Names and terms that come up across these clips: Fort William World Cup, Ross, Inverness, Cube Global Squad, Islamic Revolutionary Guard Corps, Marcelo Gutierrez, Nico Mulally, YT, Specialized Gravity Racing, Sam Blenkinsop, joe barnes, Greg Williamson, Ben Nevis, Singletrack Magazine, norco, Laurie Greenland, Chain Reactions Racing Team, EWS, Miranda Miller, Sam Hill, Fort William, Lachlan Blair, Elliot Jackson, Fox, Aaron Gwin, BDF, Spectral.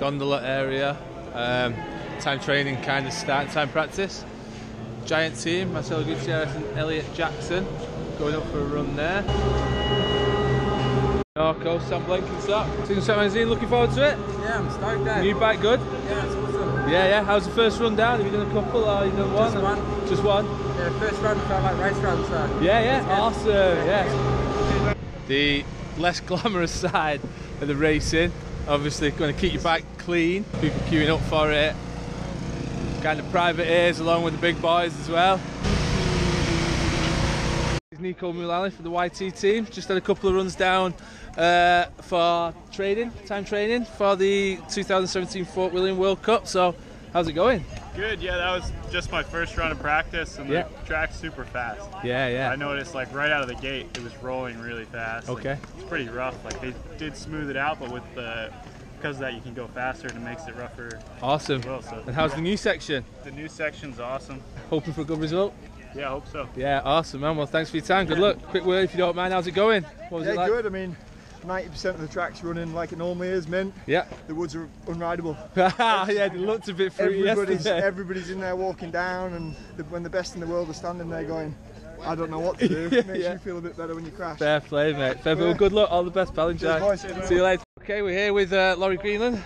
gondola area, time training kind of start, time practice. Giant team, Marcelo Gutierrez and Elliot Jackson, going up for a run there. Norco, Sam Blenkinsop, Singletrack Magazine, looking forward to it? Yeah, I'm stoked there. New bike good? Yeah, it's awesome. Yeah, yeah, how's the first run down? Have you done a couple or have you done one? Just one. Just one? Yeah, first run felt like race run, so... Yeah, yeah, awesome, yeah. The less glamorous side of the racing, obviously going to keep your bike clean, people queuing up for it. Kind of privateers along with the big boys as well. It's Nico Mulally for the YT team. Just had a couple of runs down for training, time training for the 2017 Fort William World Cup. So, how's it going? Good. Yeah, that was just my first run of practice, and yeah, the track's super fast. Yeah, yeah. I noticed like right out of the gate, it was rolling really fast. Okay. Like, it's pretty rough. Like they did smooth it out, but with the because of that you can go faster and it makes it rougher. Awesome. Well, so. And how's the new section? The new section's awesome. Hoping for a good result? Yeah, I hope so. Yeah, awesome, man. Well, thanks for your time. Good luck. Quick word if you don't mind. How's it going? What was it like? Good. I mean, 90% of the track's running like it normally is, man. Yeah. The woods are unrideable. Yeah, they looked a bit free yesterday. Everybody's in there walking down, and when the best in the world are standing there going, I don't know what to do. It makes you feel a bit better when you crash. Fair play, mate. Fair play. Well, good luck. All the best, pal. Enjoy. See you later. Okay, we're here with Laurie Greenland,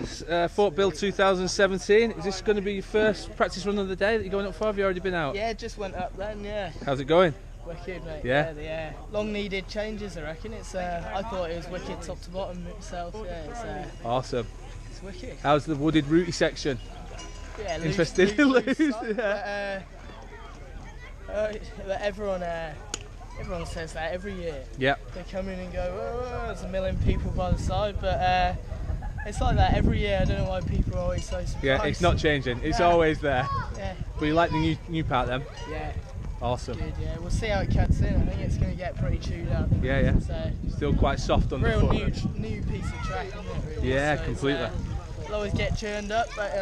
Fort Build 2017. Is this going to be your first practice run of the day that you're going up for? Have you already been out? Yeah, just went up then, yeah. How's it going? Wicked, mate. Yeah? Yeah. Long needed changes, I reckon. It's. I thought it was wicked top to bottom itself. Yeah, it's, awesome. It's wicked. How's the wooded rooty section? Yeah, loose, interesting. Loose, yeah. But everyone... everyone says that every year. Yeah. They come in and go, oh, there's a million people by the side, but it's like that every year. I don't know why people are always so surprised. Yeah, it's not changing. It's always there. Yeah. But you like the new part then? Yeah. Awesome. Good, yeah. We'll see how it cuts in. I think it's going to get pretty chewed up. Yeah, yeah. So still quite soft on the foot. Real new piece of track, isn't it? Really? Yeah, so completely. It'll always get churned up, but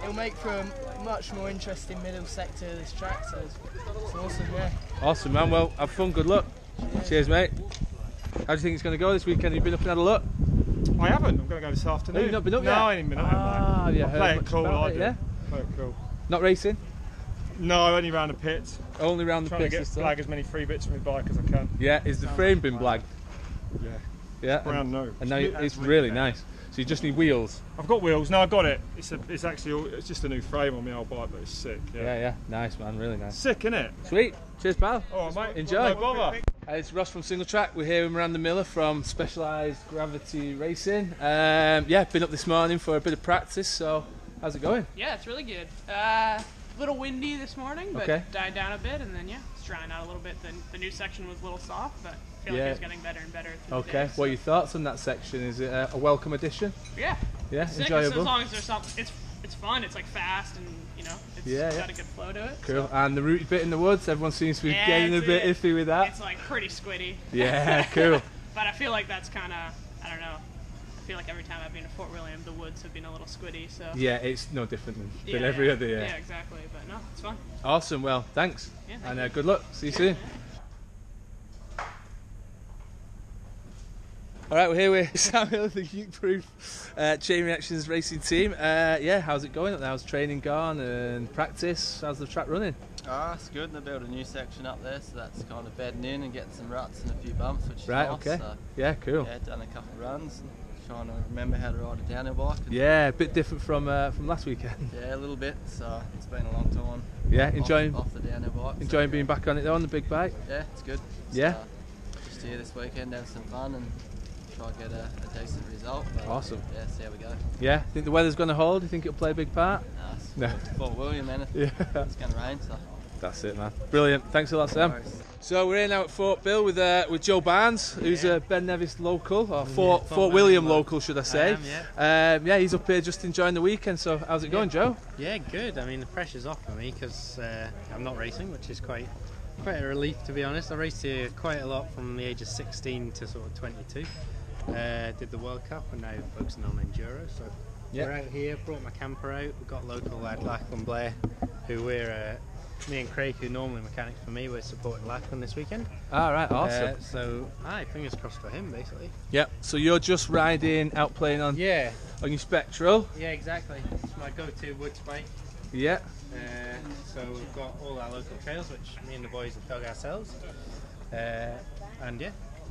it'll make for a much more interesting middle sector of this track, so it's awesome, yeah. Awesome, man. Well, have fun, good luck. Cheers. Cheers, mate. How do you think it's going to go this weekend? Have you been up and had a look? I haven't. I'm going to go this afternoon. Oh, you've not been up yet? No, I ain't been up yet. Yeah, play it cool, I do. Yeah? Play it cool. Not racing? No, only round the pits. Only round the pits. Trying to get blag as many free bits from my bike as I can. Yeah, is the frame been blagged? Yeah. Yeah. Brown, no. And now it's really nice. So you just need wheels? I've got wheels. No, I got it. It's actually it's just a new frame on my old bike, but it's sick. Yeah, yeah, yeah. Nice, man. Really nice. Sick, innit? Sweet. Cheers, pal. All right, mate. Enjoy. No bother. It's Ross from Singletrack. We're here with Miranda Miller from Specialized Gravity Racing. Yeah, been up this morning for a bit of practice. So, how's it going? Yeah, it's really good. A little windy this morning, but died down a bit, and then yeah, it's drying out a little bit. The new section was a little soft, but. I feel like it's getting better and better. Okay, what are your thoughts on that section? Is it a welcome addition? Yeah. Yeah, it's enjoyable. Sick, as long as there's something, it's fun, it's like fast and you know, it's got a good flow to it. Cool, so. And the rooty bit in the woods, everyone seems to be getting a bit iffy with that. It's like pretty squiddy. Yeah, cool. But I feel like that's kind of, I don't know, I feel like every time I've been to Fort William, the woods have been a little squiddy, so. Yeah, it's no different than, every other year. Yeah, exactly, but no, it's fun. Awesome, well, thanks. Yeah, thank you. Good luck, see you soon. Yeah. Alright, we're here with Sam Hill, the youth-proof Chain Reactions Racing Team. Yeah, how's it going up there? How's training gone and practice? How's the track running? Ah, it's good. They built a new section up there, so that's kind of bedding in and getting some ruts and a few bumps, which is nice. Okay. So, yeah, cool. Yeah, done a couple of runs, and trying to remember how to ride a downhill bike. Yeah, a bit different from last weekend. Yeah, a little bit, so it's been a long time. Yeah, enjoying off the downhill bike. Enjoying being back on it though, on the big bike? Yeah, it's good. Just, just here this weekend, have some fun and try to get a decent result. But awesome. Yeah, see how we go. Yeah, think the weather's going to hold? Do you think it'll play a big part? No. Fort William, man. It's going to rain, so. That's it, man. Brilliant. Thanks a lot, Sam. So we're here now at Fort Bill with Joe Barnes, who's a Ben Nevis local, or Fort William local, should I say. I am, yeah. Yeah, he's up here just enjoying the weekend, so how's it going, Joe? Yeah, good. I mean, the pressure's off for me because I'm not racing, which is quite a relief, to be honest. I raced here quite a lot from the age of 16 to sort of 22. Did the World Cup and now focusing on enduro, so we're out here, brought my camper out, we've got local lad Lachlan Blair, who we're, me and Craig, who normally mechanics for me, we're supporting Lachlan this weekend. Alright, awesome. So, fingers crossed for him basically. Yep, so you're just riding, out playing on? Yeah, on your Spectral. Yeah, exactly. It's my go-to woods bike. Yeah. So we've got all our local trails, which me and the boys have dug ourselves. And yeah,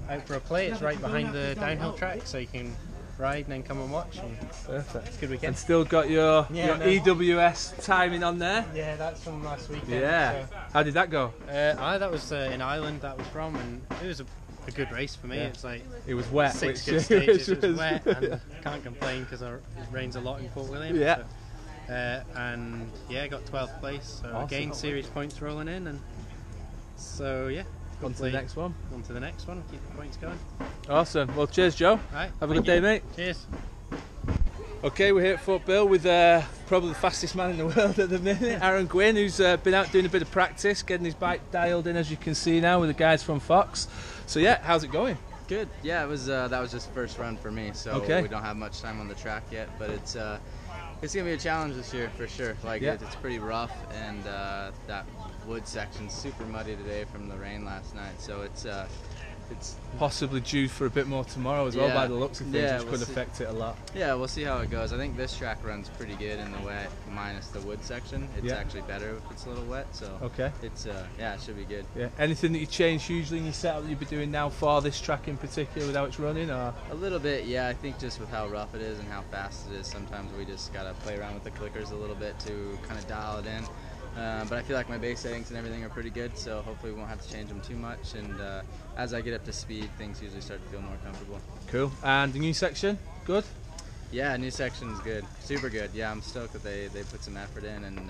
out for a play. It's right behind the downhill track, so you can ride and then come and watch. And perfect. It's a good weekend. And still got your EWS timing on there. Yeah, that's from last weekend. Yeah. So. How did that go? That was in Ireland. That was from, and it was a good race for me. Yeah. It's like it was wet. Six good stages. It was wet, and yeah. Can't complain because it rains a lot in Fort William. Yeah. So, and yeah, I got 12th place. So awesome. Again, serious points rolling in, and so yeah. On to the next one. On to the next one. Keep the points going. Awesome. Well, cheers, Joe. Right, have a good day, mate. Cheers. Okay, we're here at Fort Bill with probably the fastest man in the world at the minute, Aaron Gwin, who's been out doing a bit of practice, getting his bike dialed in, as you can see now, with the guys from Fox. So yeah, how's it going? Good. Yeah, it was. That was just first run for me, so we don't have much time on the track yet, but it's gonna be a challenge this year for sure. Like it's pretty rough, and that wood section's super muddy today from the rain last night. So it's possibly due for a bit more tomorrow as well, by the looks of things, which could affect it a lot. Yeah, we'll see how it goes. I think this track runs pretty good in the wet, minus the wood section. It's actually better if it's a little wet. So it's it should be good. Yeah. Anything that you change hugely in your setup that you'd be doing now for this track in particular with how it's running, or a little bit? Yeah, I think just with how rough it is and how fast it is, sometimes we just gotta play around with the clickers a little bit to kind of dial it in. But I feel like my base settings and everything are pretty good, so hopefully we won't have to change them too much. And as I get up to speed, things usually start to feel more comfortable. Cool. And the new section, good? Yeah, new section's good. Super good. Yeah, I'm stoked that they put some effort in and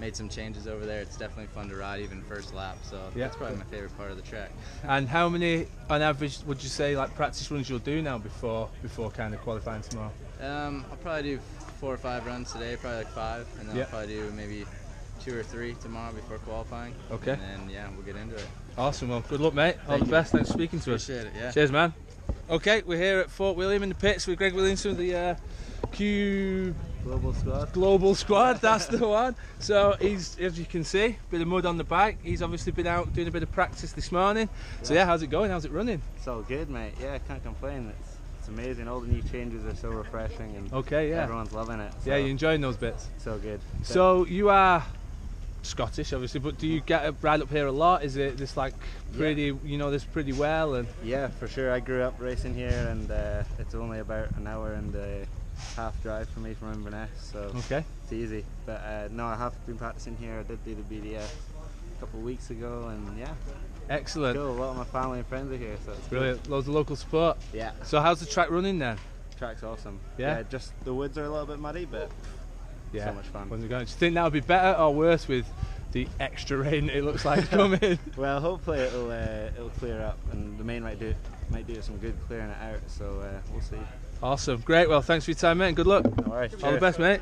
made some changes over there. It's definitely fun to ride, even first lap. So that's probably my favorite part of the track. And how many, on average, would you say, like practice runs you'll do now before kind of qualifying tomorrow? I'll probably do 4 or 5 runs today, probably like 5, and then I'll probably do maybe 2 or 3 tomorrow before qualifying. Okay. And then, yeah, we'll get into it. Awesome. Well, good luck, mate. All the best. Thanks for speaking to us. Appreciate it, yeah. Cheers, man. Okay, we're here at Fort William in the pits with Greg Williamson of the Cube Global Squad. Global Squad, that's the one. So he's, as you can see, bit of mud on the bike. He's obviously been out doing a bit of practice this morning. Yeah. So, yeah, how's it going? How's it running? It's all good, mate. Yeah, I can't complain. It's amazing. All the new changes are so refreshing and everyone's loving it. So. Yeah, you're enjoying those bits? So good. So you are Scottish, obviously, but do you get a ride up here a lot? Is it this like pretty, you know, this pretty well? And yeah, for sure. I grew up racing here, and it's only about an hour and a half drive for me from Inverness, so it's easy. But no, I have been practicing here. I did do the BDF a couple of weeks ago, and yeah. Excellent. Cool. A lot of my family and friends are here, so it's brilliant. Good. Loads of local support. Yeah. So how's the track running then? The track's awesome. Yeah. Just the woods are a little bit muddy, but. Yeah, so much fun. When they're going. Do you think that would be better or worse with the extra rain it looks like coming? Well, hopefully it'll clear up, and the main might do some good clearing it out, so we'll see. Awesome, great. Well, thanks for your time, mate, and good luck. No worries. All the best, mate.